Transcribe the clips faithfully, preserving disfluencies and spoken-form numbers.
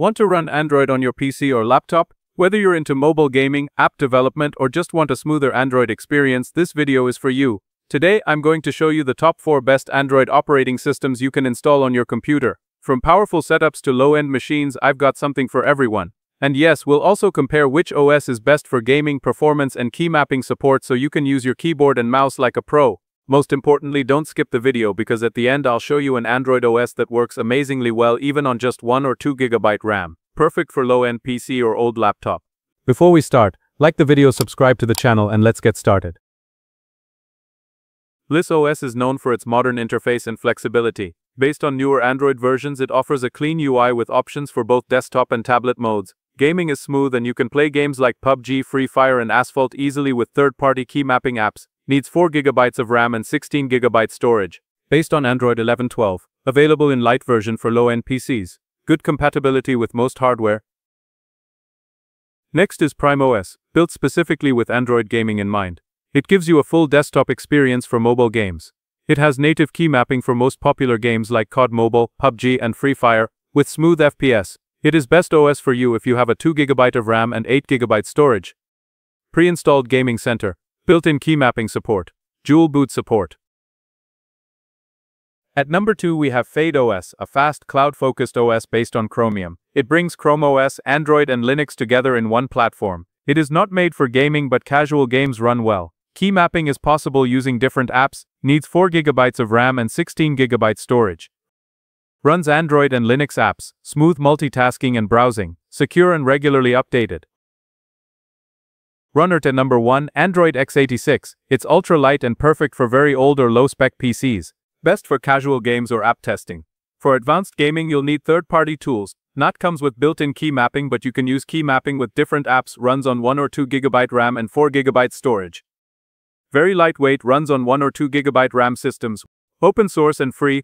Want to run Android on your P C or laptop? Whether you're into mobile gaming, app development, or just want a smoother Android experience, this video is for you. Today, I'm going to show you the top four best Android operating systems you can install on your computer. From powerful setups to low-end machines, I've got something for everyone. And yes, we'll also compare which O S is best for gaming, performance, and key mapping support so you can use your keyboard and mouse like a pro. Most importantly, don't skip the video because at the end I'll show you an Android O S that works amazingly well even on just one or two gigabyte RAM. Perfect for low-end P C or old laptop. Before we start, like the video, subscribe to the channel, and let's get started. Bliss O S is known for its modern interface and flexibility. Based on newer Android versions, it offers a clean U I with options for both desktop and tablet modes. Gaming is smooth and you can play games like P U B G, Free Fire, and Asphalt easily with third-party key mapping apps. Needs four gigabytes of RAM and sixteen gigabyte storage. Based on Android eleven twelve. Available in light version for low-end P Cs. Good compatibility with most hardware. Next is Prime O S, built specifically with Android gaming in mind. It gives you a full desktop experience for mobile games. It has native key mapping for most popular games like C O D Mobile, P U B G, and Free Fire, with smooth F P S. It is best O S for you if you have a two gigabyte of RAM and eight gigabyte storage. Pre-installed Gaming Center. Built-in key mapping support. Dual boot support. At number two, we have Fyde O S, a fast, cloud-focused O S based on Chromium. It brings Chrome O S, Android, and Linux together in one platform. It is not made for gaming, but casual games run well. Key mapping is possible using different apps, needs four gigabytes of RAM and sixteen gigabyte storage. Runs Android and Linux apps, smooth multitasking and browsing, secure and regularly updated. Runner to number one, Android x eighty-six. It's ultra-light and perfect for very old or low-spec P Cs. Best for casual games or app testing. For advanced gaming, you'll need third-party tools. Not comes with built-in key mapping, but you can use key mapping with different apps. Runs on one or two gigabyte RAM and four gigabyte storage. Very lightweight, runs on one or two gigabyte RAM systems. Open source and free.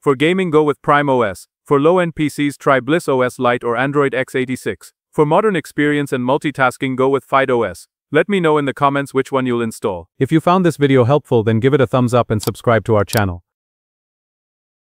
For gaming, go with Prime O S. For low-end P Cs, try Bliss O S Lite or Android x eighty-six. For modern experience and multitasking, go with Fyde O S. Let me know in the comments which one you'll install. If you found this video helpful, then give it a thumbs up and subscribe to our channel.